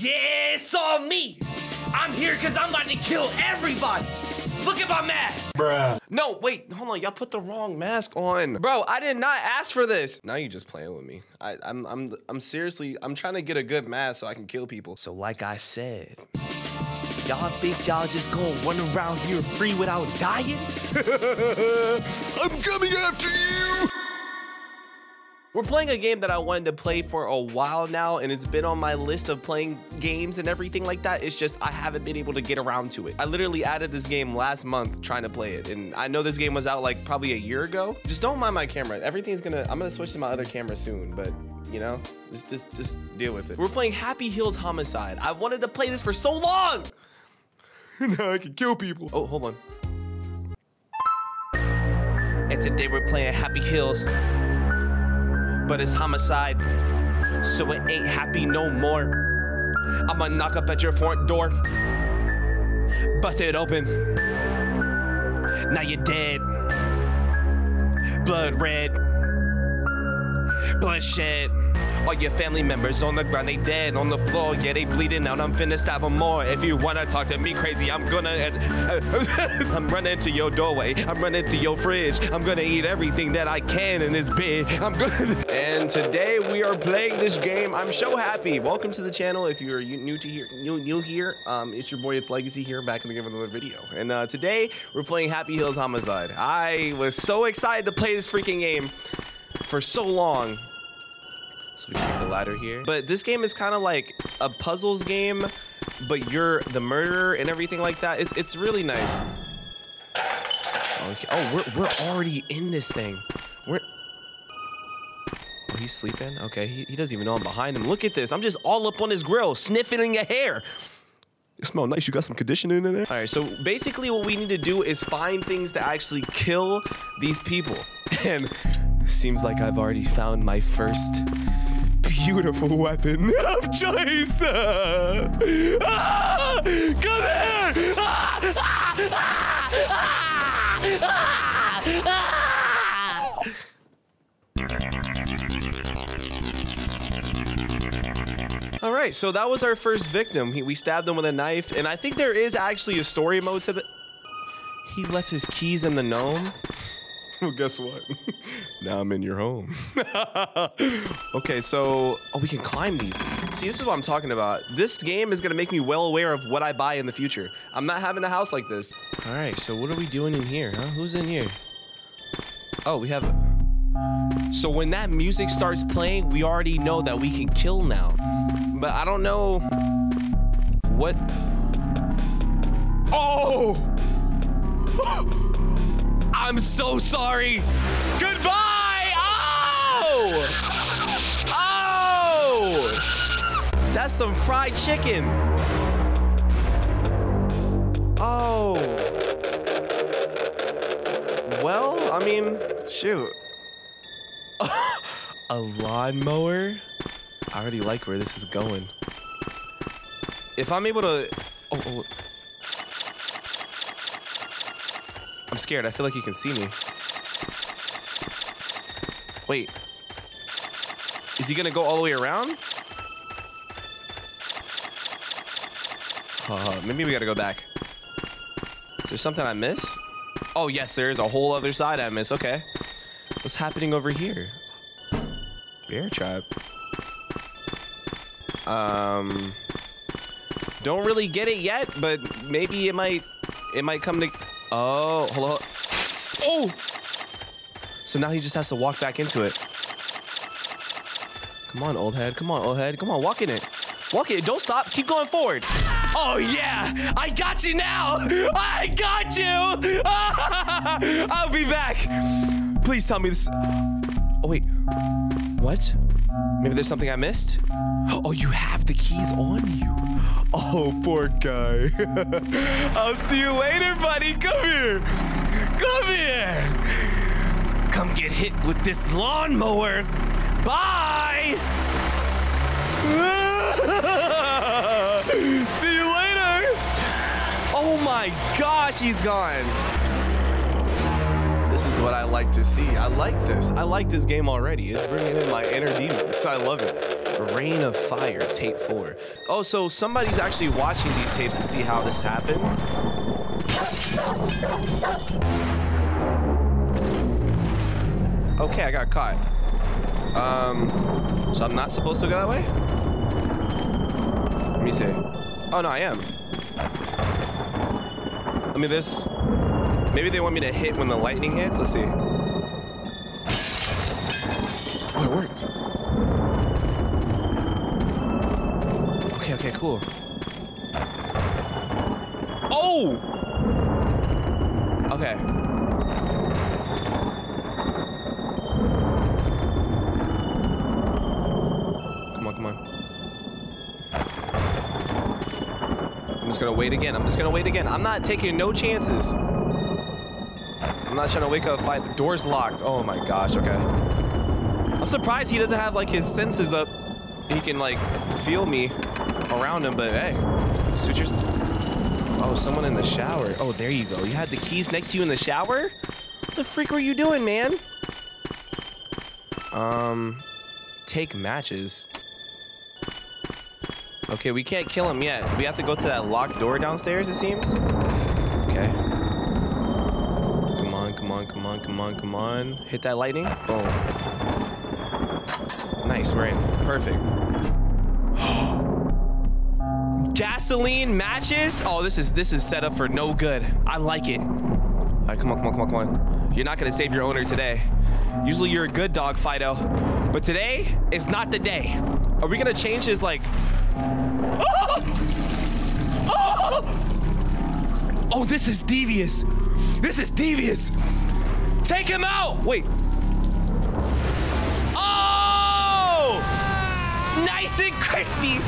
Yeah, it's all me. I'm here because I'm about to kill everybody. Look at my mask. Bruh. No, wait, hold on. Y'all put the wrong mask on. Bro, I did not ask for this. Now you just playing with me. I'm seriously, I'm trying to get a good mask so I can kill people. So like I said, y'all think y'all just gonna run around here free without dying? I'm coming after you. We're playing a game that I wanted to play for a while now, and it's been on my list of playing games and everything like that. It's just I haven't been able to get around to it. I literally added this game last month trying to play it, and I know this game was out like probably a year ago. Just don't mind my camera. Everything's gonna, I'm gonna switch to my other camera soon, but you know, just deal with it. We're playing Happyhills Homicide. I wanted to play this for so long. Now I can kill people. Oh, hold on. And today we're playing Happyhills. But it's homicide, so it ain't happy no more. I'ma knock up at your front door, bust it open, now you're dead. Blood red, bloodshed. All your family members on the ground, they dead on the floor. Yeah, they bleeding out, I'm finna stab them more. If you wanna talk to me crazy, I'm gonna I'm running to your doorway, I'm running to your fridge. I'm gonna eat everything that I can in this bed. I'm gonna And today we are playing this game. I'm so happy. Welcome to the channel. If you're new here, it's your boy, it's Legacy here, back in the game with another video. And today we're playing Happyhills Homicide. I was so excited to play this freaking game for so long. So we take the ladder here. But this game is kind of like a puzzles game, but you're the murderer and everything like that. It's really nice. Okay. Oh, we're already in this thing. Oh, he's sleeping? Okay, he doesn't even know I'm behind him. Look at this. I'm just all up on his grill, sniffing your hair. It smells nice. You got some conditioning in there? All right, so basically what we need to do is find things to actually kill these people. And seems like I've already found my first beautiful weapon of choice. Ah, come here! Ah, ah, ah, ah, ah, ah. All right, so that was our first victim. We stabbed him with a knife, and I think there is actually a story mode to the... He left his keys in the gnome. Well, guess what? Now I'm in your home. Okay, so... Oh, we can climb these. See, this is what I'm talking about. This game is going to make me well aware of what I buy in the future. I'm not having a house like this. All right, so what are we doing in here, huh? Who's in here? Oh, we have... So when that music starts playing, we already know that we can kill now. But I don't know... What... Oh! I'm so sorry. Goodbye. Oh! Oh! That's some fried chicken. Oh. Well, I mean, shoot. A lawnmower? I already like where this is going. If I'm able to... Oh. I'm scared. I feel like you can see me. Wait. Is he gonna go all the way around? Maybe we gotta go back. Is there something I miss? Oh, yes, there is a whole other side I miss. Okay. What's happening over here? Bear trap. Don't really get it yet, but maybe it might come to... Oh, hold on. Oh! So now he just has to walk back into it. Come on, old head. Come on, old head. Come on, walk in it. Walk in it. Don't stop. Keep going forward. Oh, yeah. I got you now. I got you. I'll be back. Please tell me this. Oh, wait. What? Maybe there's something I missed? Oh, you have the keys on you. Oh, poor guy. I'll see you later, buddy. Come here. Come here. Come get hit with this lawnmower. Bye. See you later. Oh, my gosh, he's gone. This is what I like to see. I like this. I like this game already. It's bringing in my inner demons. I love it. Rain of Fire, tape 4. Oh, so somebody's actually watching these tapes to see how this happened. Okay, I got caught. So I'm not supposed to go that way? Let me see. Oh, no, I am. I mean, this... Maybe they want me to hit when the lightning hits? Let's see. Oh, it worked. Okay, okay, cool. Oh! Okay. Come on, come on. I'm just gonna wait again. I'm just gonna wait again. I'm not taking no chances. I'm not trying to wake up a fight. Door's locked. Oh my gosh, okay. I'm surprised he doesn't have like his senses up. He can like feel me around him, but hey. Sutures. Oh, someone in the shower. Oh, there you go. You had the keys next to you in the shower? What the freak were you doing, man? Take matches. Okay, we can't kill him yet. We have to go to that locked door downstairs, it seems. Okay. Come on, come on, come on, come on. Hit that lightning. Boom. Nice, we're in. Perfect. Gasoline matches? Oh, this is set up for no good. I like it. All right, come on, come on, come on, come on. You're not going to save your owner today. Usually you're a good dog, Fido. But today is not the day. Are we going to change his, like... Oh! Oh! Oh, this is devious. This is devious. Take him out. Wait. Oh! Nice and crispy.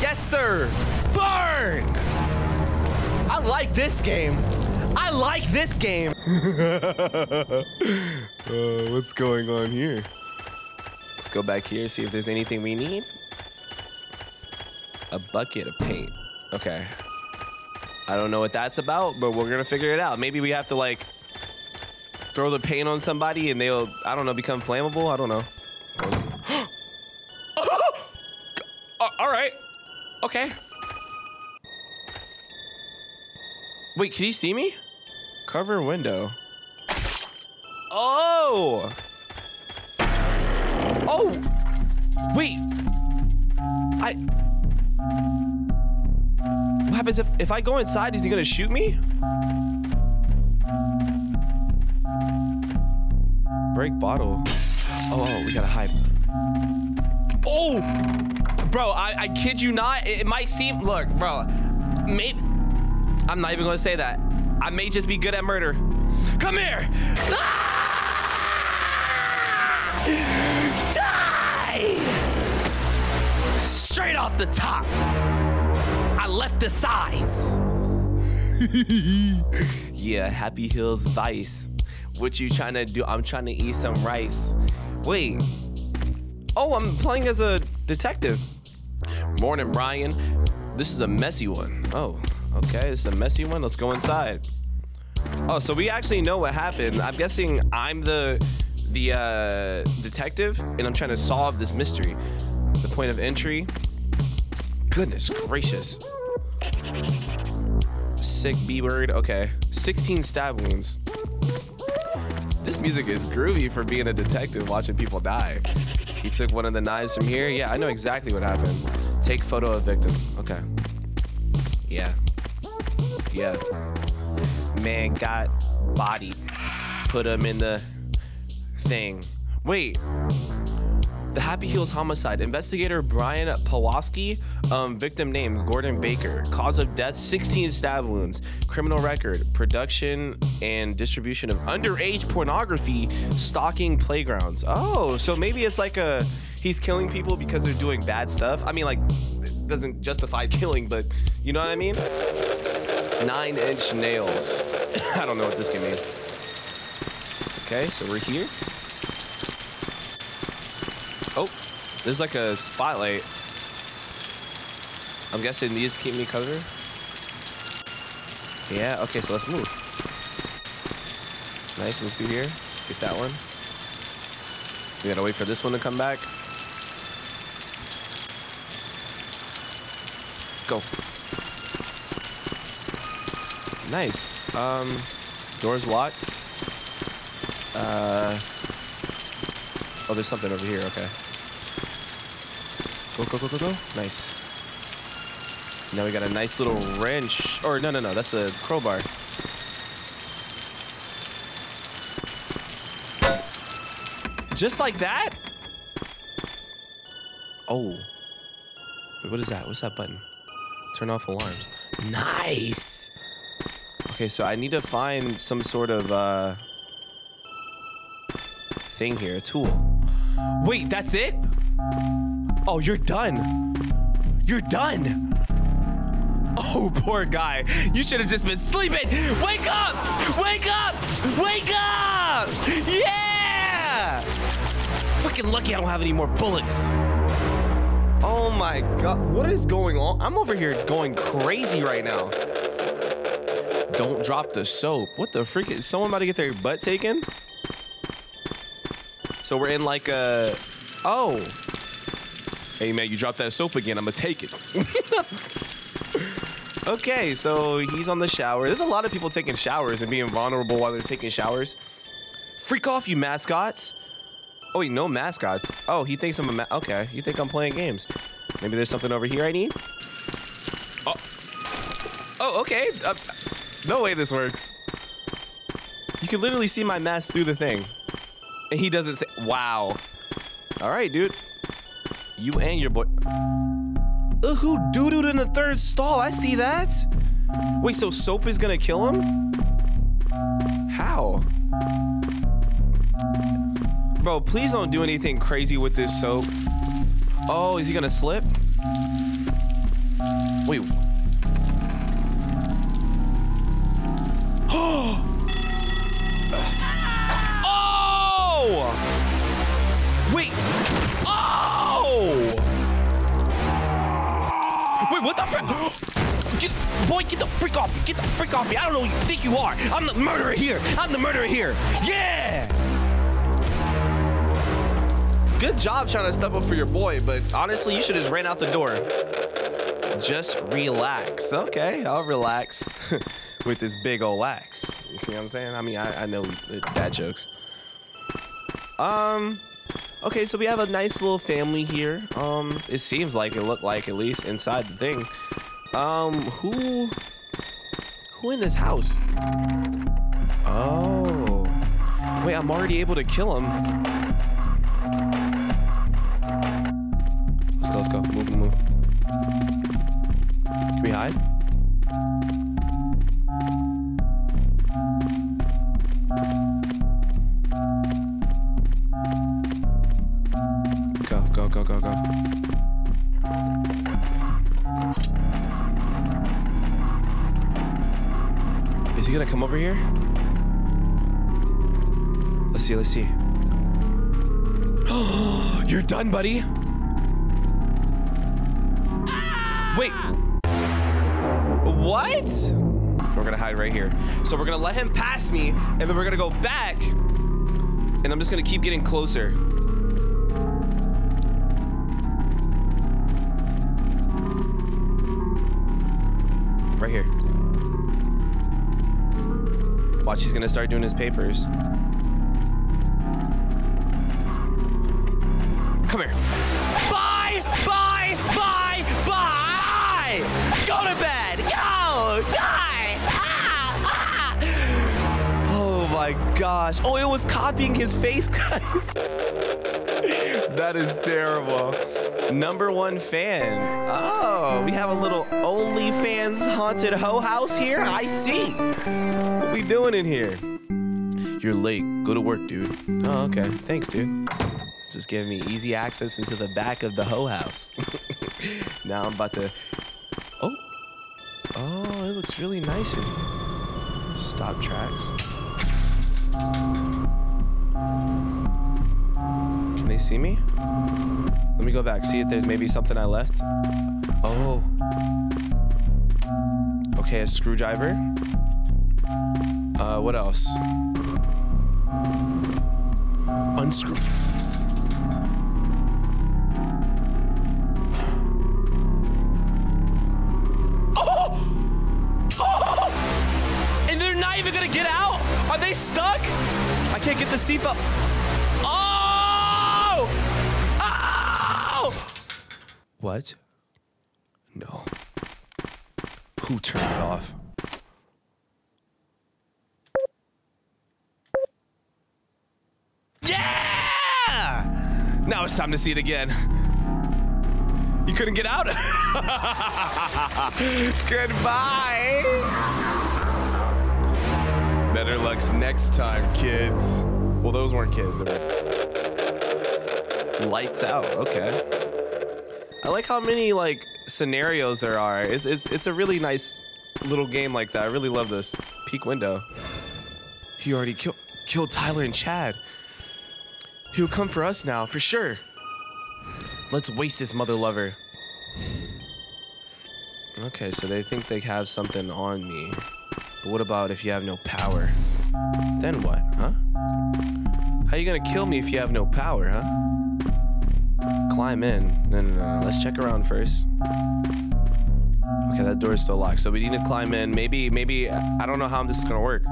Yes, sir. Burn. I like this game. I like this game. What's going on here? Let's go back here, see if there's anything we need. A bucket of paint. Okay. I don't know what that's about, but we're gonna figure it out. Maybe we have to like throw the paint on somebody and they'll, I don't know, become flammable. I don't know. All right. Okay. Wait, can you see me? Cover window. Oh. Oh. Wait. What happens if I go inside? Is he gonna shoot me? Break bottle. Oh, we gotta hide. Oh, bro, I kid you not. It might seem, look, bro, maybe, I'm not even gonna say that. I may just be good at murder. Come here. Ah! Die! Straight off the top. Left the sides. Yeah, Happyhills Vice. What you trying to do? I'm trying to eat some rice. Wait. Oh, I'm playing as a detective. Morning, Brian. This is a messy one. Oh, okay. It's a messy one. Let's go inside. Oh, so we actually know what happened. I'm guessing I'm the detective, and I'm trying to solve this mystery. The point of entry. Goodness gracious. Sick B word. Okay. 16 stab wounds. This music is groovy for being a detective watching people die. He took one of the knives from here. Yeah, I know exactly what happened. Take photo of victim. Okay. Yeah. Yeah. Man got bodied. Put him in the thing. Wait. The Happyhills Homicide. Investigator Brian Pawlowski. Victim name Gordon Baker. Cause of death 16 stab wounds. Criminal record. Production and distribution of underage pornography. Stalking playgrounds. Oh, so maybe it's like a he's killing people because they're doing bad stuff. I mean, like, it doesn't justify killing, but you know what I mean? 9-inch nails. I don't know what this can mean. Okay, so we're here. Oh, there's like a spotlight. I'm guessing these keep me covered. Yeah, okay, so let's move. Nice, move through here. Get that one. We gotta wait for this one to come back. Go. Nice. Door's locked. Oh, there's something over here. Okay. Go, go, go, go, go. Nice. Now we got a nice little wrench. Or no, no, no. That's a crowbar. Just like that? Oh. Wait, what is that? What's that button? Turn off alarms. Nice. Okay, so I need to find some sort of thing here, a tool. Wait, that's it? Oh, you're done. You're done. Oh, poor guy. You should have just been sleeping. Wake up! Wake up! Wake up! Yeah! Freaking lucky I don't have any more bullets. Oh my God. What is going on? I'm over here going crazy right now. Don't drop the soap. What the freak? Is someone about to get their butt taken? So we're in like a... Oh. Hey, man, you dropped that soap again. I'm going to take it. Okay, so he's on the shower. There's a lot of people taking showers and being vulnerable while they're taking showers. Freak off, you mascots. Oh, wait, no mascots. Oh, he thinks I'm a okay, you think I'm playing games. Maybe there's something over here I need? Oh, oh okay. No way this works. You can literally see my mask through the thing. And he doesn't say, wow. All right, dude. You and your boy. Who doo-dooed in the third stall? I see that. Wait, so soap is gonna kill him? How? Bro, please don't do anything crazy with this soap. Oh, is he gonna slip? Wait. Oh! Wait. Oh! Wait, what the frick? Boy, get the freak off me. Get the freak off me. I don't know who you think you are. I'm the murderer here. I'm the murderer here. Yeah! Good job trying to step up for your boy, but honestly, you should have just ran out the door. Just relax. Okay, I'll relax with this big old lax. You see what I'm saying? I mean, I know dad jokes. Okay, so we have a nice little family here. It seems like it looked like, at least inside the thing. Who in this house? Oh, wait, I'm already able to kill him. Let's go, move, move. Can we hide? Go, go, go. Is he gonna come over here? Let's see, let's see. You're done, buddy. Ah! Wait. What? We're gonna hide right here. So we're gonna let him pass me, and then we're gonna go back, and I'm just gonna keep getting closer. Right here. Watch, he's gonna start doing his papers. Come here. Bye! Bye! Bye! Bye! Go to bed! Go! Die! Ah! Ah! Oh my gosh. Oh, it was copying his face, guys. That is terrible. Number one fan. Oh, we have a little OnlyFans haunted hoe house here. I see. What we doing in here? You're late. Go to work, dude. Oh, okay. Thanks, dude. Just giving me easy access into the back of the hoe house. Now I'm about to... Oh. Oh, it looks really nice in here. Stop tracks. Can they see me? Let me go back, see if there's maybe something I left. Oh. Okay, a screwdriver. What else? Unscrew. can't get the seatbelt. Oh! Oh! What? No. Who turned it off? Yeah! Now it's time to see it again. You couldn't get out? Goodbye! Better luck next time, kids. Well, those weren't kids. Lights out, okay. I like how many, like, scenarios there are. It's a really nice little game like that. I really love this. Peek window. He already killed Tyler and Chad. He'll come for us now, for sure. Let's waste his mother lover. Okay, so they think they have something on me. But what about if you have no power? Then what, huh? How you gonna kill me if you have no power, huh? Climb in. No. Let's check around first. Okay, that door is still locked, so we need to climb in. Maybe, I don't know how this is gonna work.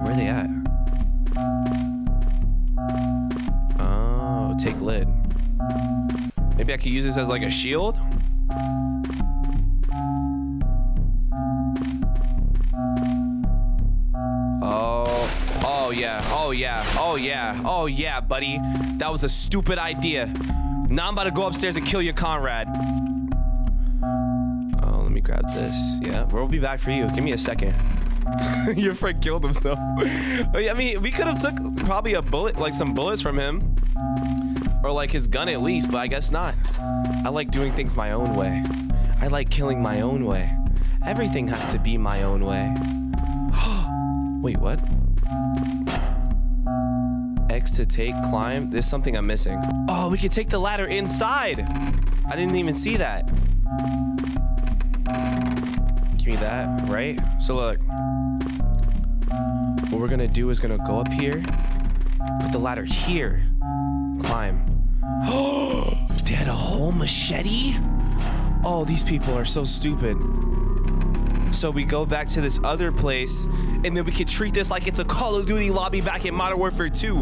Where are they at? Oh, take lid. Maybe I could use this as like a shield? Oh yeah, buddy. That was a stupid idea. Now I'm about to go upstairs and kill your comrade. Oh, let me grab this. Yeah, we'll be back for you. Give me a second. Your friend killed himself. I mean, we could have took probably a bullet, like some bullets from him. Or like his gun at least, but I guess not. I like doing things my own way. I like killing my own way. Everything has to be my own way. Wait, what? X to take, climb. There's something I'm missing. Oh, we can take the ladder inside. I didn't even see that. Give me that, right? So look, what we're gonna do is gonna go up here, put the ladder here, climb. Oh, they had a whole machete? Oh, these people are so stupid. So we go back to this other place, and then we can treat this like it's a Call of Duty lobby back in Modern Warfare 2.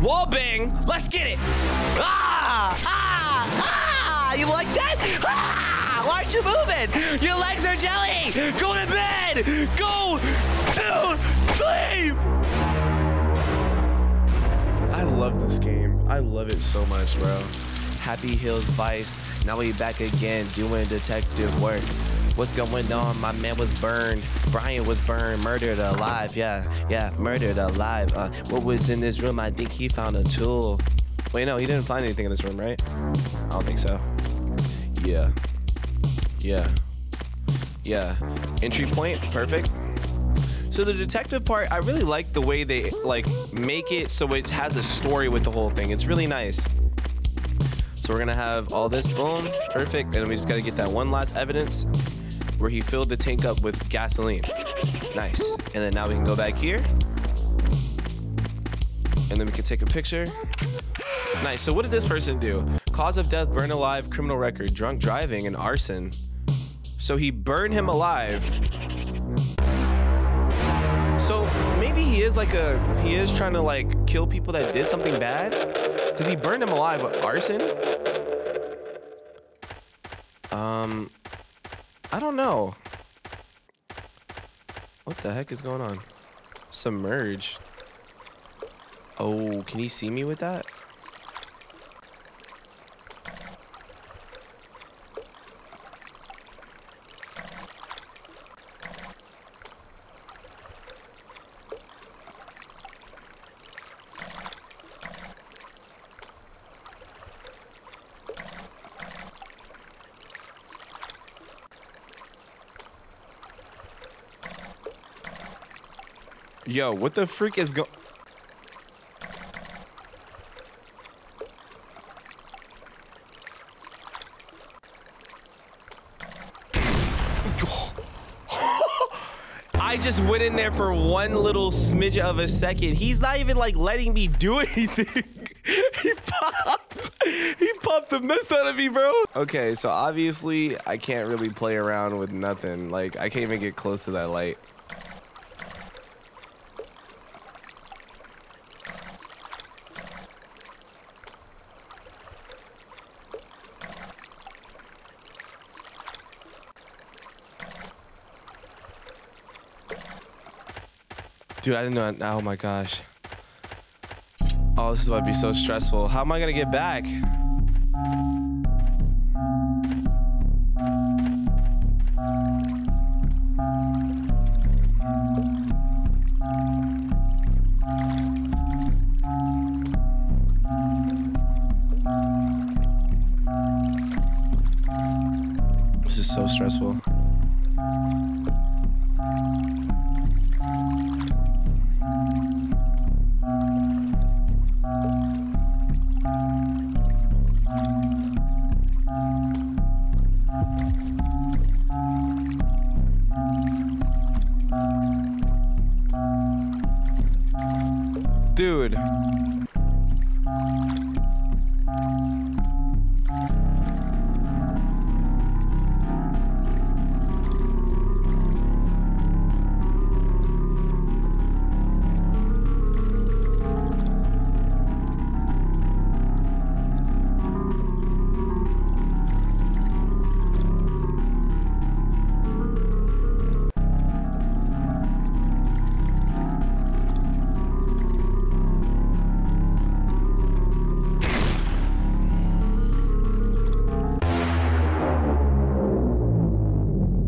Wall bang! Let's get it! Ah! Ah! Ah! You like that? Ah! Why aren't you moving? Your legs are jelly! Go to bed! Go to sleep! I love this game. I love it so much, bro. Happyhills Vice. Now we back again doing detective work. What's going on? My man was burned. Brian was burned, murdered alive. Yeah, murdered alive. What was in this room? I think he found a tool. Wait, no, he didn't find anything in this room, right? I don't think so. Yeah. Entry point, perfect. So the detective part, I really like the way they like make it so it has a story with the whole thing. It's really nice. So we're gonna have all this, boom, perfect. And we just gotta get that one last evidence where he filled the tank up with gasoline. Nice. And then now we can go back here. And then we can take a picture. Nice. So what did this person do? Cause of death, burn alive, criminal record, drunk driving, and arson. So he burned him alive. So maybe he is like he is trying to like kill people that did something bad, because he burned him alive with arson. I don't know. What the heck is going on? Submerge. Oh, can he see me with that? Yo, what the freak is going? I just went in there for one little smidge of a second. He's not even like letting me do anything. He popped the mess out of me, bro. Okay, so obviously I can't really play around with nothing. Like I can't even get close to that light. Dude, I didn't know. Oh my gosh. Oh, this is why it'd be so stressful. How am I gonna get back? This is so stressful. Dude.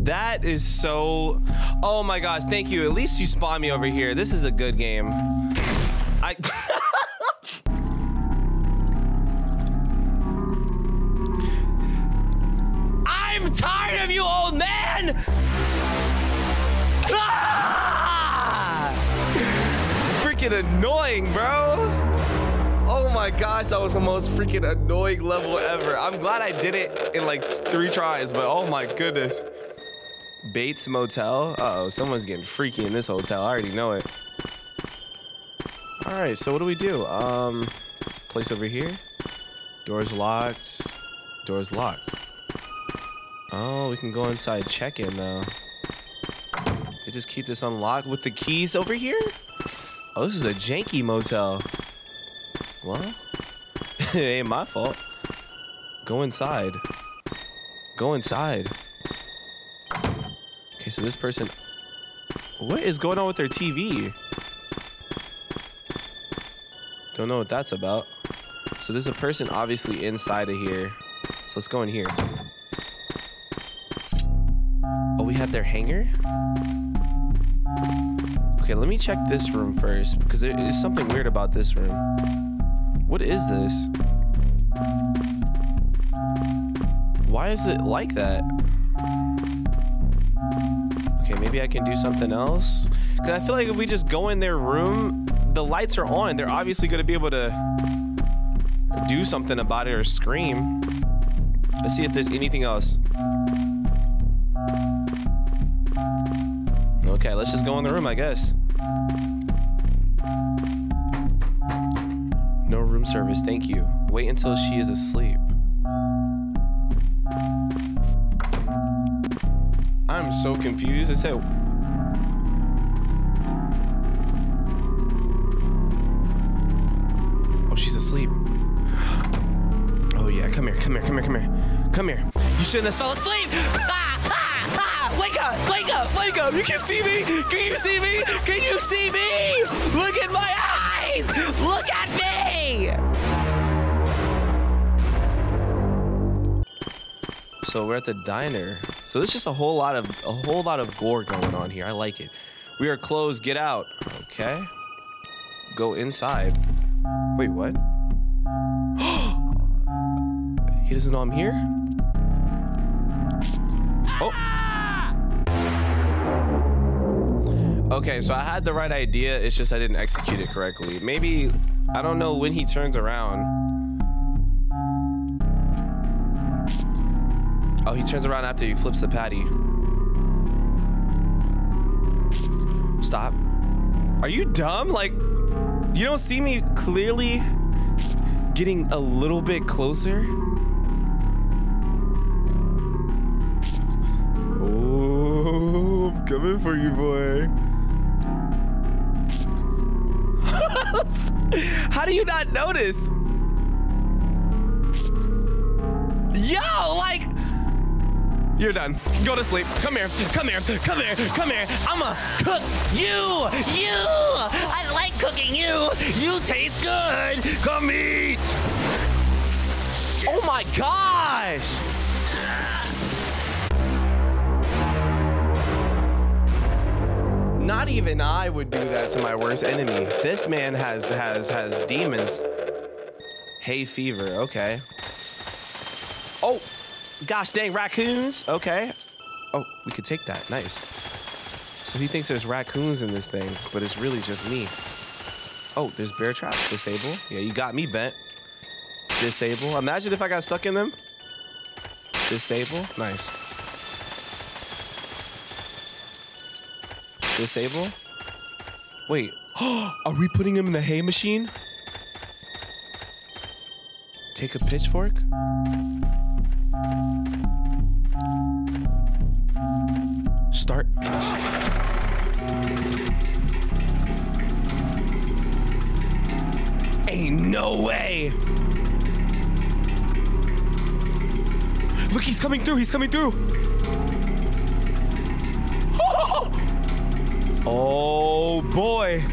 That is so... Oh my gosh, thank you. At least you spawned me over here. This is a good game. I... I'm tired of you, old man! Ah! Freaking annoying, bro. Oh my gosh, that was the most freaking annoying level ever. I'm glad I did it in like 3 tries, but oh my goodness. Bates Motel. Uh-oh, someone's getting freaky in this hotel. I already know it. All right, so what do we do? Place over here. Doors locked. Doors locked. Oh, we can go inside check-in though. They just keep this unlocked with the keys over here? Oh, this is a janky motel. What? It ain't my fault. Go inside. Go inside. Okay, so this person, what is going on with their TV? Don't know what that's about. So there's a person obviously inside of here. So let's go in here. Oh, we have their hanger? Okay, let me check this room first because there is something weird about this room. What is this? Why is it like that? Okay, maybe I can do something else. Cause I feel like if we just go in their room, the lights are on. They're obviously gonna be able to do something about it or scream. Let's see if there's anything else. Okay, let's just go in the room, I guess. No room service, thank you. Wait until she is asleep. I'm so confused. I said, oh, she's asleep. Oh yeah, come here, come here, come here, come here, come here. You shouldn't have fell asleep. Ah, ah, ah. Wake up, wake up, wake up. You can see me. Can you see me? Can you see me? Look at my eyes. Look at me. So we're at the diner. So there's just a whole lot of gore going on here. I like it. We are closed. Get out. Okay. Go inside. Wait, what? He doesn't know I'm here? Oh. Okay, so I had the right idea. It's just I didn't execute it correctly. Maybe, I don't know when he turns around. Oh, he turns around after he flips the patty. Stop. Are you dumb? Like, you don't see me clearly getting a little bit closer? Oh, I'm coming for you, boy. How do you not notice? Yo, like... You're done. Go to sleep. Come here. Come here. Come here. Come here. I'ma cook you. You. I like cooking you. You taste good. Come eat. Oh my gosh. Not even I would do that to my worst enemy. This man has demons. Hay fever, okay. Oh, gosh dang raccoons, okay. Oh, we could take that, nice. So he thinks there's raccoons in this thing, but it's really just me. Oh, there's bear traps, disable. Yeah, you got me bent. Disable, imagine if I got stuck in them. Disable, nice. Disable? Wait, are we putting him in the hay machine? Take a pitchfork? Start. Ain't no way! Look, he's coming through, he's coming through! Oh boy.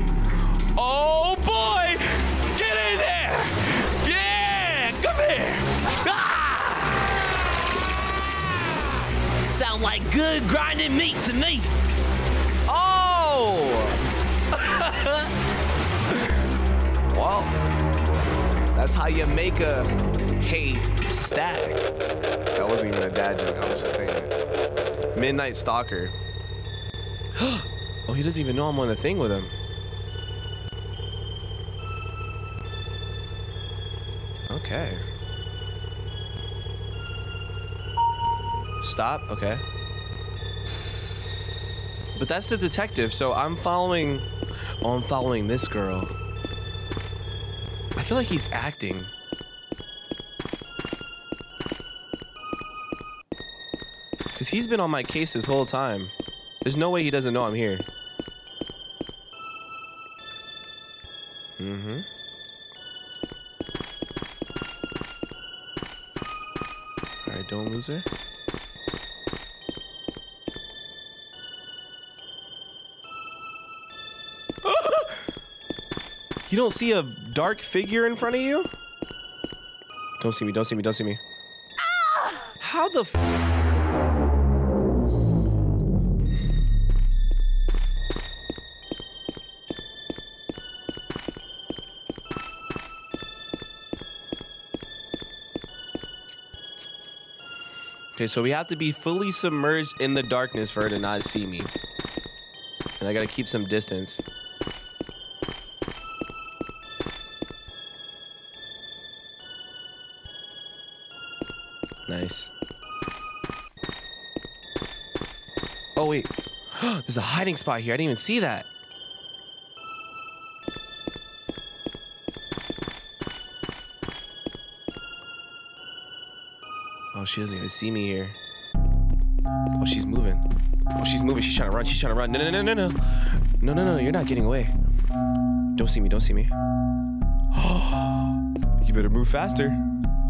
Oh boy! Get in there! Yeah! Come here! Ah! Sound like good grinding meat to me! Oh! Well, that's how you make a haystack. That wasn't even a dad joke, I was just saying it. Midnight Stalker. Oh, he doesn't even know I'm on the thing with him. Okay. Stop, okay. But that's the detective, so I'm following... Oh, I'm following this girl. I feel like he's acting. Because he's been on my case this whole time. There's no way he doesn't know I'm here. Mm-hmm. All right, don't lose her. You don't see a dark figure in front of you? Don't see me, don't see me, don't see me. Ah! How the f- Okay, so we have to be fully submerged in the darkness for her to not see me. And I gotta keep some distance. Nice. Oh, wait. There's a hiding spot here. I didn't even see that. Oh, she doesn't even see me here. Oh, she's moving. Oh, she's moving. She's trying to run. She's trying to run. No, no, no, no, no. No, no, no. You're not getting away. Don't see me. Don't see me. Oh, you better move faster.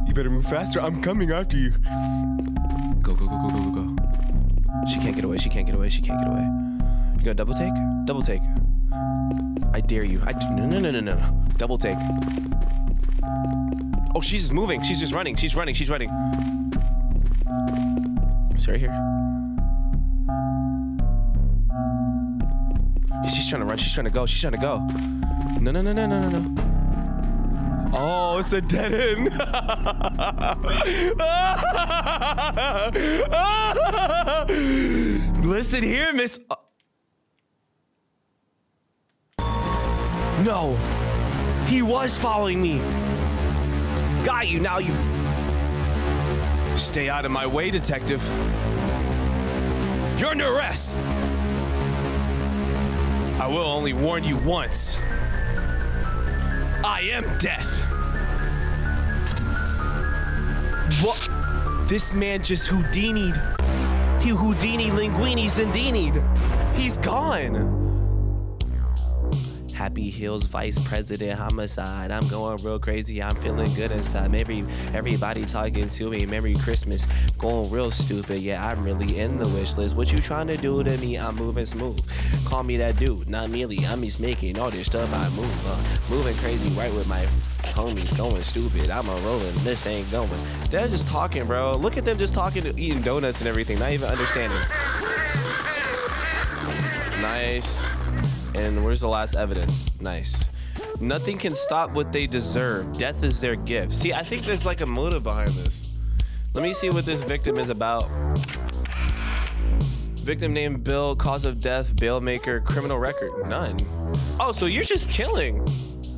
You better move faster. I'm coming after you. Go, go, go, go, go, go, go. She can't get away. She can't get away. She can't get away. You gonna double take? Double take. I dare you. No, no, no, no, no. Double take. Oh, she's just moving. She's just running. She's running. She's running. It's right here. She's trying to run. She's trying to go. She's trying to go. No, no, no, no, no, no, no. Oh, it's a dead end. Listen here, miss. No. He was following me. Got you. Now you... Stay out of my way, detective. You're under arrest. I will only warn you once. I am death. What? This man just Houdini'd. He Houdini linguini zindini'd. He's gone. Happyhills Vice President Homicide. I'm going real crazy, I'm feeling good inside. Everybody talking to me, Merry Christmas, going real stupid. Yeah, I'm really in the wish list. What you trying to do to me? I'm moving smooth. Call me that dude, not merely. I'm just making all this stuff I move. Moving crazy right with my homies, going stupid. I'm a rolling, this ain't going. They're just talking, bro. Look at them just talking, eating donuts and everything, not even understanding. Nice. And where's the last evidence? Nice. Nothing can stop what they deserve. Death is their gift. See, I think there's like a motive behind this. Let me see what this victim is about. Victim named Bill, cause of death, bailmaker, criminal record, none. Oh, so you're just killing.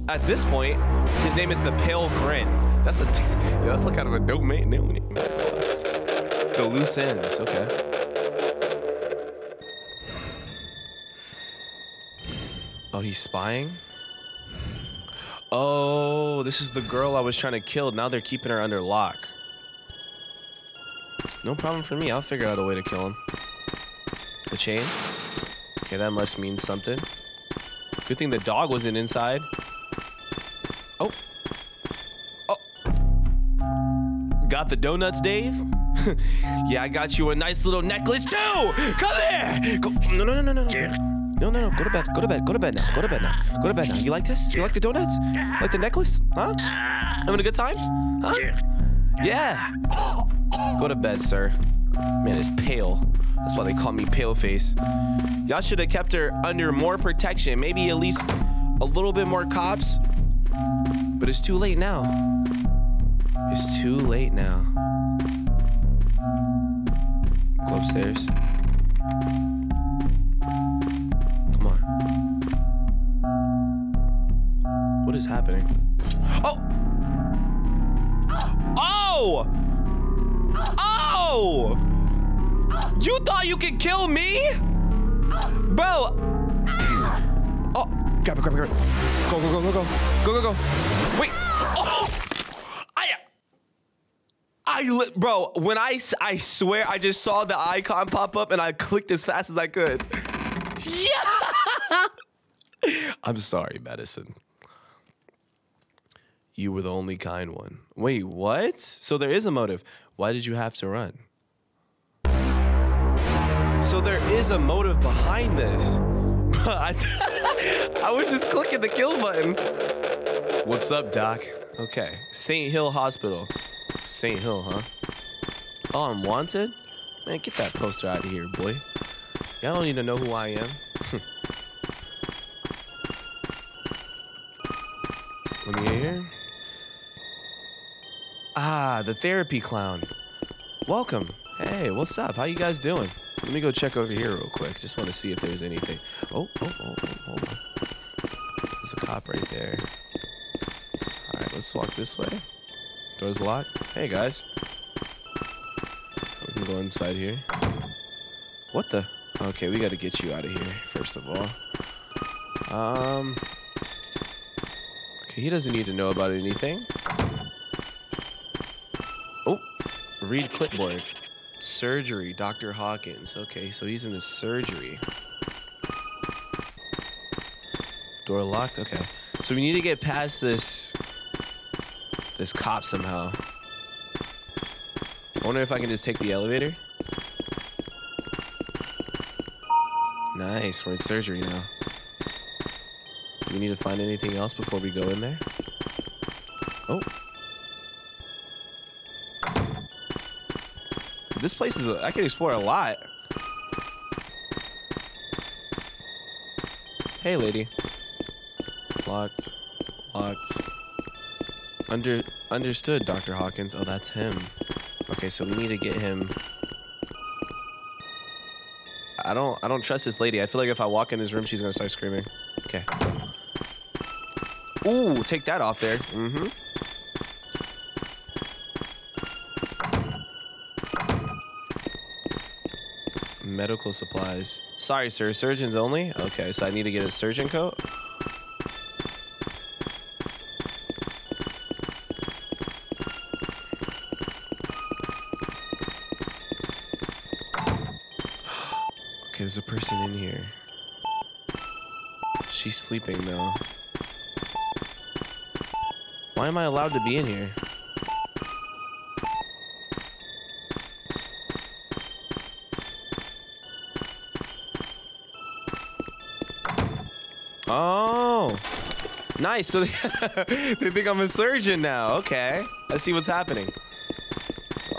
At this point, his name is The Pale Grin. That's a, that's like kind of a dope name. The Loose Ends, okay. Oh, he's spying? Oh, this is the girl I was trying to kill. Now they're keeping her under lock. No problem for me. I'll figure out a way to kill him. The chain? Okay, that must mean something. Good thing the dog wasn't inside. Oh. Oh. Got the donuts, Dave? Yeah, I got you a nice little necklace, too! Come here! Go. No, go to bed now. You like this? You like the donuts? Like the necklace? Huh? Having a good time? Huh? Yeah. Go to bed, sir. Man, it's pale. That's why they call me Pale Face. Y'all should have kept her under more protection. Maybe at least a little bit more cops. But it's too late now. It's too late now. Go upstairs. What is happening? Oh! Oh! Oh! You thought you could kill me? Bro! Oh! Grab it. Go. Wait! Oh! Bro, when I swear I just saw the icon pop up and I clicked as fast as I could. Yeah! I'm sorry, Madison. You were the only kind one. Wait, what? So there is a motive. Why did you have to run? So there is a motive behind this. I was just clicking the kill button. What's up, Doc? Okay, St. Hill Hospital. St. Hill, huh? Oh, I'm wanted? Man, get that poster out of here, boy. Y'all don't need to know who I am. Let me get here. Ah, the therapy clown. Welcome. Hey, what's up? How you guys doing? Let me go check over here real quick. Just want to see if there's anything. Oh. There's a cop right there. All right, let's walk this way. Door's locked. Hey, guys. We can go inside here. What the? Okay, we got to get you out of here, first of all. Okay, he doesn't need to know about anything. Read clipboard. Surgery, Dr. Hawkins. Okay, so he's in the surgery. Door locked? Okay. So we need to get past this cop somehow. I wonder if I can just take the elevator. Nice, we're in surgery now. Do we need to find anything else before we go in there? Oh. This place is, I can explore a lot. Hey, lady. Locked. Understood, Dr. Hawkins. Oh, that's him. Okay, so we need to get him. I don't trust this lady. I feel like if I walk in this room, she's gonna start screaming. Okay. Ooh, take that off there. Mm-hmm. Medical supplies. Sorry, sir. Surgeons only? Okay, so I need to get a surgeon coat. Okay, there's a person in here. She's sleeping though. Why am I allowed to be in here? Oh, nice. So they think I'm a surgeon now. Okay, I see what's happening.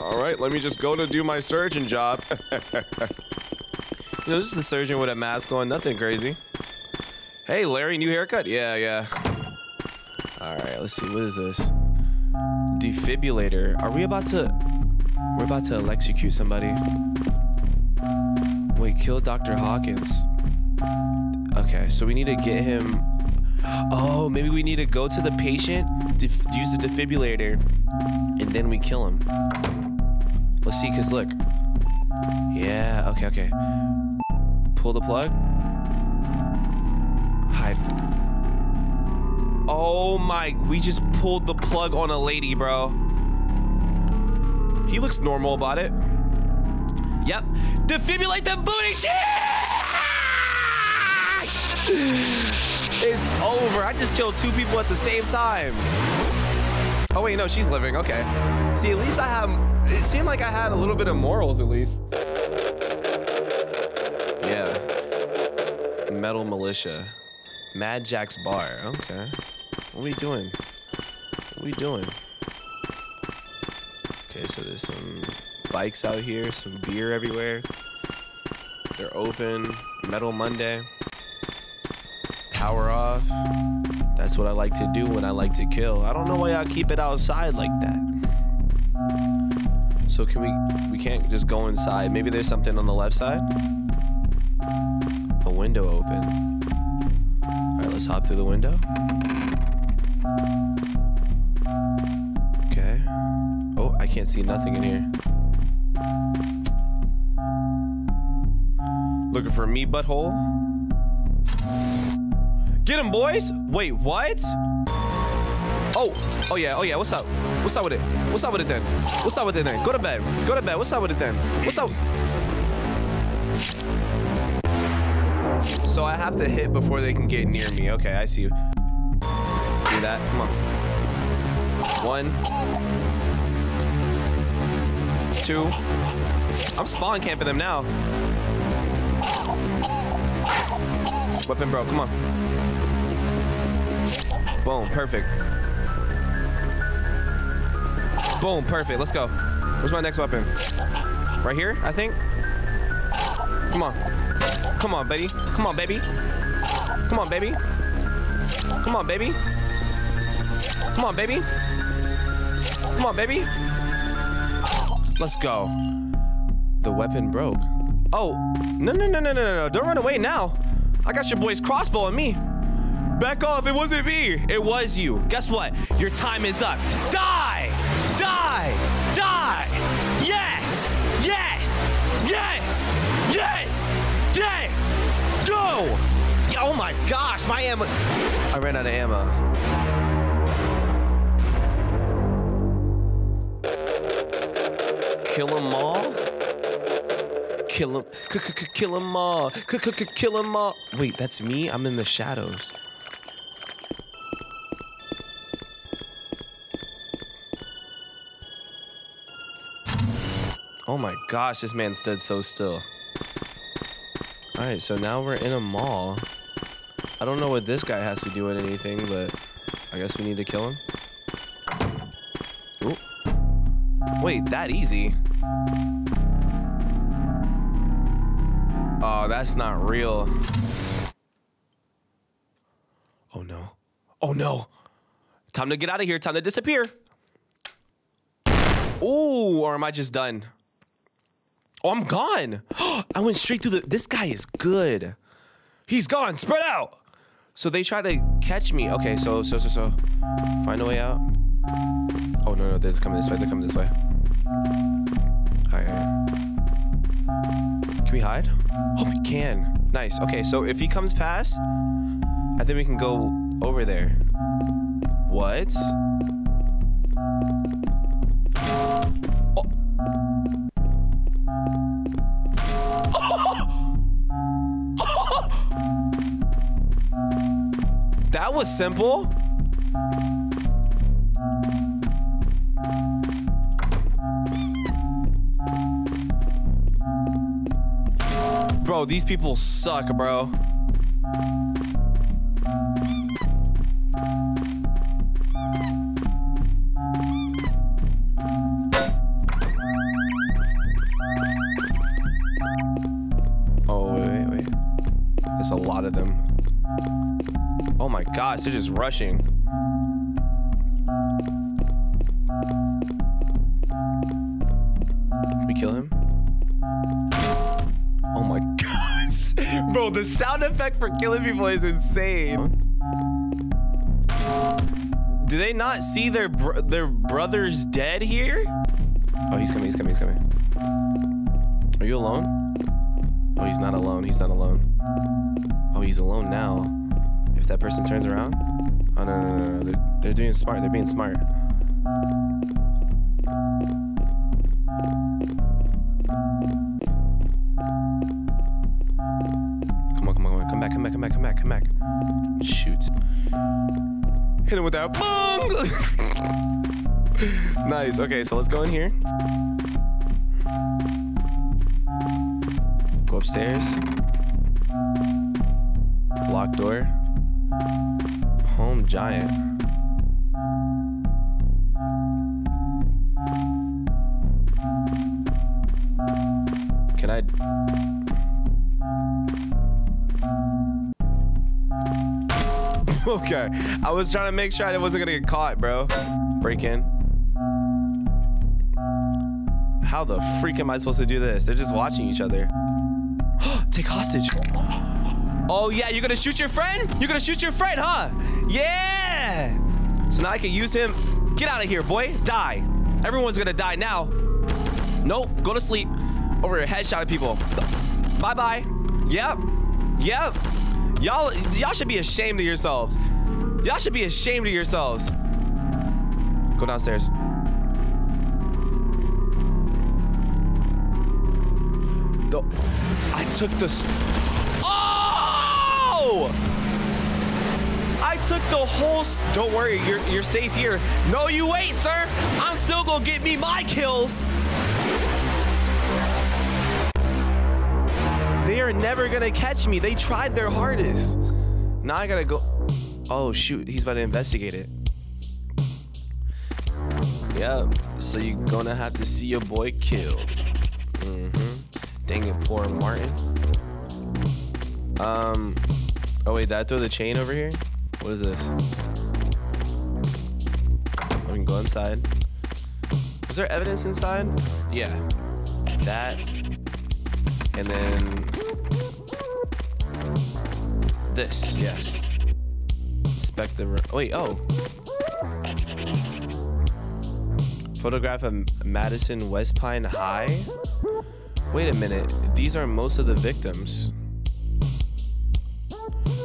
All right, let me just go to do my surgeon job. You know, just a surgeon with a mask on, nothing crazy. Hey, Larry, new haircut? Yeah, yeah. All right, let's see. What is this? Defibrillator. Are we about to? We're about to electrocute somebody. Wait, kill Dr. Hawkins. Okay, so we need to get him. Oh, maybe we need to go to the patient, use the defibrillator, and then we kill him. Let's see, cause look. Yeah, okay, okay. Pull the plug. Hype. Oh my, we just pulled the plug on a lady, bro. He looks normal about it. Yep. Defibrillate the booty cheek! It's over. I just killed two people at the same time. Oh wait, no, she's living. Okay. See, at least I have. It seemed like I had a little bit of morals, at least. Yeah. Metal Militia, Mad Jack's Bar. Okay. What are we doing? What are we doing? Okay, so there's some bikes out here, some beer everywhere. They're open. Metal Monday. Power off. That's what I like to do when I like to kill. I don't know why y'all keep it outside like that. So can we can't just go inside. Maybe there's something on the left side. A window open. All right, let's hop through the window. Okay. Oh, I can't see nothing in here. Looking for me, butthole? Get him, boys! Wait, what? Oh, yeah, oh yeah, what's up? What's up with it? What's up with it then? What's up with it then? Go to bed. Go to bed. What's up with it then? What's up? So I have to hit before they can get near me. Okay, I see you. Do that. Come on. 1. 2. I'm spawn camping them now. Weapon bro, come on. Boom, perfect. Boom, perfect. Let's go. Where's my next weapon? Right here, I think. Come on. Come on, baby. Come on, baby. Come on, baby. Come on, baby. Come on, baby. Come on, baby. Let's go. The weapon broke. Oh, no, no, no, no, no, no. Don't run away now. I got your boy's crossbow on me. Back off, it wasn't me. It was you. Guess what? Your time is up. Die! Die! Die! Yes! Yes! Yes! Yes! Yes! Go! Oh my gosh, my ammo. I ran out of ammo. Kill them all? Kill them. Kill them all. Kill them all. Wait, that's me? I'm in the shadows. Oh my gosh, this man stood so still. Alright, so now we're in a mall. I don't know what this guy has to do with anything, but I guess we need to kill him. Ooh. Wait, that easy? Oh, that's not real. Oh no. Oh no! Time to get out of here, time to disappear! Ooh, or am I just done? Oh, I'm gone. I went straight through the... This guy is good. He's gone. Spread out. So they try to catch me. Okay, so. Find a way out. Oh, no, no. They're coming this way. They're coming this way. All right. Can we hide? Oh, we can. Nice. Okay, so if he comes past, I think we can go over there. What? That was simple. Bro, these people suck, bro. A lot of them. Oh my gosh, they're just rushing. Can we kill him? Oh my gosh. Bro, the sound effect for killing people is insane. Do they not see their brother's dead here? Oh, he's coming, he's coming, he's coming. Are you alone? Oh, he's not alone, he's not alone. Oh, he's alone now. If that person turns around. Oh, no, no, no, no. They're doing smart. They're being smart. Come on, come on, come on. Come back, come back, come back, come back, come back. Shoot. Hit him with that. Boom! Nice. Okay, so let's go in here. Go upstairs. Locked door. Home giant. Can I? Okay. I was trying to make sure I wasn't gonna get caught, bro. Break in. How the freak am I supposed to do this? They're just watching each other. Take hostage. Oh yeah, you're gonna shoot your friend? You're gonna shoot your friend, huh? Yeah! So now I can use him. Get out of here, boy. Die. Everyone's gonna die now. Nope, go to sleep. Over here, headshot at people. Bye-bye. Yep. Yep. Y'all should be ashamed of yourselves. Y'all should be ashamed of yourselves. Go downstairs. I took the... I took the whole... Don't worry, you're safe here. No, you wait, sir. I'm still gonna get me my kills. They are never gonna catch me. They tried their hardest. Now I gotta go... Oh, shoot. He's about to investigate it. Yeah, so you're gonna have to see your boy killed. Mm-hmm. Dang it, poor Martin. Oh wait, did I throw the chain over here? What is this? I can go inside. Is there evidence inside? Yeah. That. And then... this, yes. Inspect the room. Wait, oh. Photograph of Madison West Pine High? Wait a minute. These are most of the victims.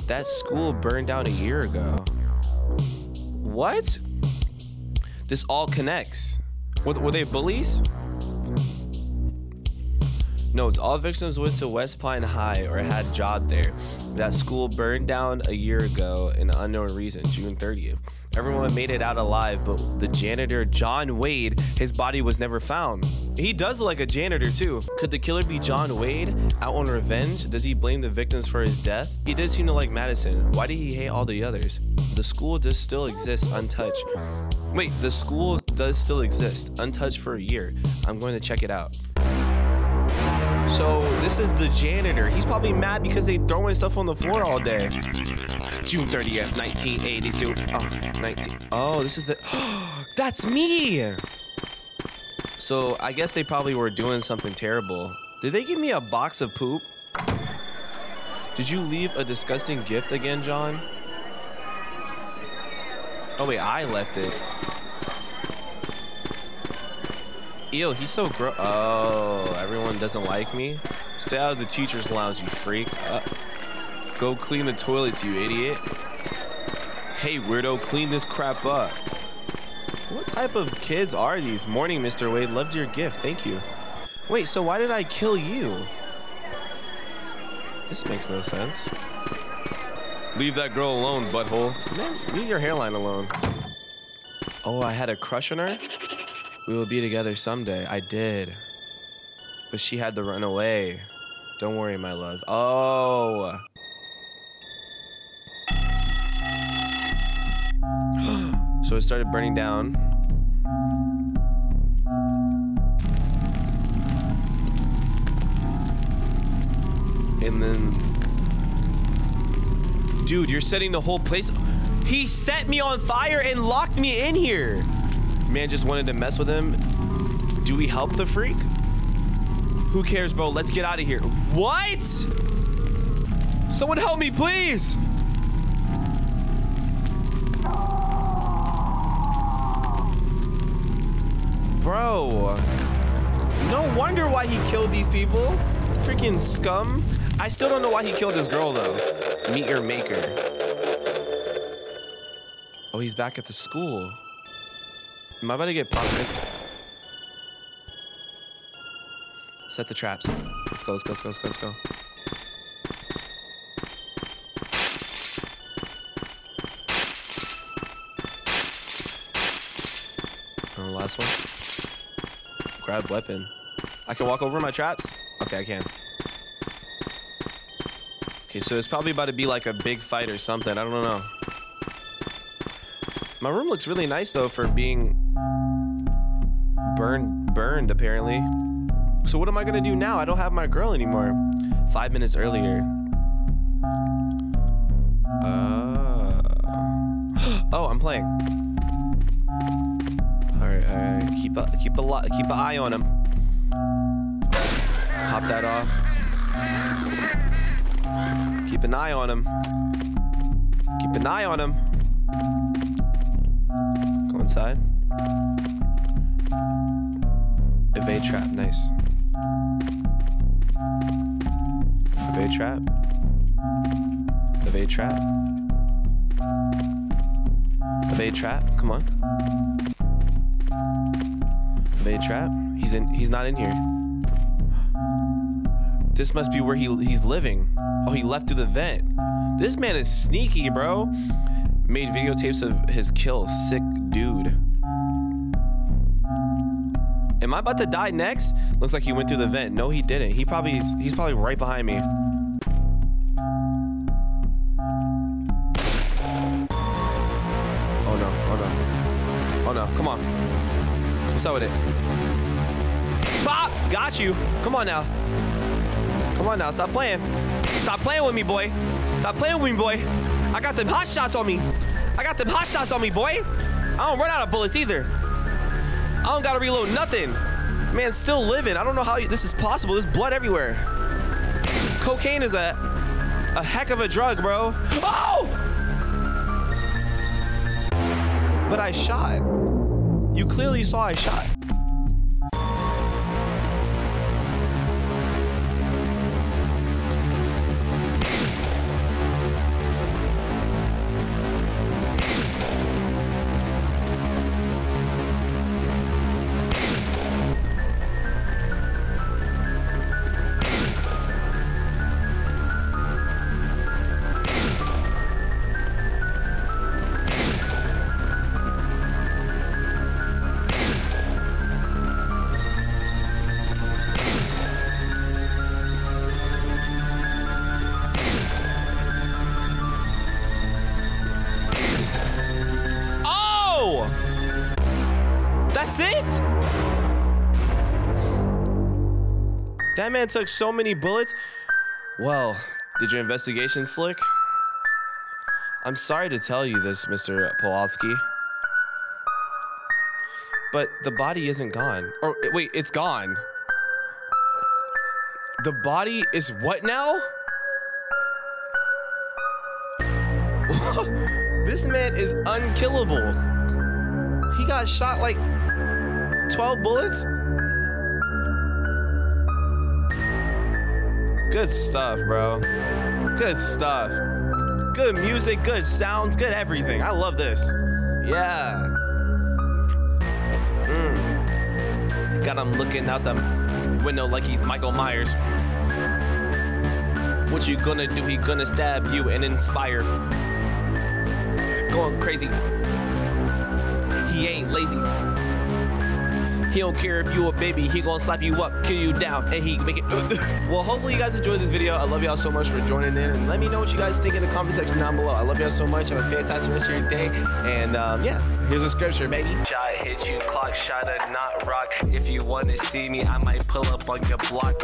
That school burned down a year ago. What? This all connects. Were they bullies? No, it's all victims went to West Pine High or had a job there. That school burned down a year ago in an unknown reason, June 30th. Everyone made it out alive, but the janitor, John Wade, his body was never found. He does look like a janitor too. Could the killer be John Wade, out on revenge? Does he blame the victims for his death? He did seem to like Madison. Why did he hate all the others? The school does still exist untouched. Wait, the school does still exist untouched for a year. I'm going to check it out. So this is the janitor. He's probably mad because they throwing stuff on the floor all day. June 30th, 1982. Oh, 19. Oh, this is the... That's me! So I guess they probably were doing something terrible. Did they give me a box of poop? Did you leave a disgusting gift again, John? Oh wait, I left it. Ew, he's so gross. Oh, everyone doesn't like me? Stay out of the teacher's lounge, you freak. Go clean the toilets, you idiot. Hey, weirdo, clean this crap up. What type of kids are these? Morning, Mr. Wade. Loved your gift. Thank you. Wait, so why did I kill you? This makes no sense. Leave that girl alone, butthole. Man, leave your hairline alone. Oh, I had a crush on her? We will be together someday. I did. But she had to run away. Don't worry, my love. Oh. So it started burning down. And then... Dude, you're setting the whole place... He set me on fire and locked me in here. Man just wanted to mess with him. Do we help the freak? Who cares, bro? Let's get out of here. What? Someone help me, please. Bro. No wonder why he killed these people. Freaking scum. I still don't know why he killed this girl, though. Meet your maker. Oh, he's back at the school. Am I about to get popped in? Set the traps. Let's go, let's go, let's go, let's go, let's go. And the last one. Grab weapon. I can walk over my traps? Okay, I can. Okay, so it's probably about to be like a big fight or something. I don't know. My room looks really nice, though, for being burned, apparently. So what am I going to do now? I don't have my girl anymore. 5 minutes earlier. Oh, I'm playing. All right, all right. Keep an eye on him. Pop that off. Keep an eye on him. Keep an eye on him. Go inside. Evade trap, nice. Evade trap. Evade trap. Evade trap, come on. Evade trap. He's not in here. This must be where he's living. Oh, he left through the vent. This man is sneaky, bro. Made videotapes of his kills. Sick dude. Am I about to die next? Looks like he went through the vent. No, he didn't. He's probably right behind me. Oh no, oh no. Oh no, come on. What's up with it? Bop! Got you. Come on now. Come on now, stop playing. Stop playing with me, boy. Stop playing with me, boy. I got them hot shots on me. I got them hot shots on me, boy. I don't run out of bullets either. I don't gotta reload nothing. Man, still living. I don't know how this is possible. There's blood everywhere. Cocaine is a heck of a drug, bro. Oh! But I shot. You clearly saw I shot. That man took so many bullets. Well, did your investigation slick? I'm sorry to tell you this, Mr. Pawlowski, but the body isn't gone. Or wait, it's gone. The body is what now? This man is unkillable. He got shot like 12 bullets? Good stuff, bro. Good stuff. Good music, good sounds, good everything. I love this. Yeah. Got him looking out the window like he's Michael Myers. What What you gonna do? He gonna stab you and inspire. Going crazy. He ain't lazy. He don't care if you a baby, he gonna slap you up, kill you down, and he make it. Well, hopefully you guys enjoyed this video. I love y'all so much for joining in, and let me know what you guys think in the comment section down below. I love y'all so much. Have a fantastic rest of your day, and yeah, here's a scripture, baby. Shot hit you, clock shot a not rock. If you wanna see me, I might pull up on your block.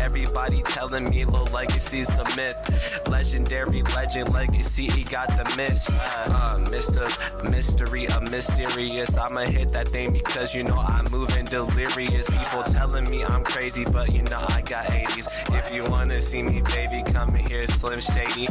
Everybody telling me Lil Legacy's the myth, legendary legend Legacy. He got the miss. Mystery, a mysterious. I'ma hit that thing because you know I move. And delirious people telling me I'm crazy, but you know I got 80s. If you wanna see me, baby, come in here, Slim Shady.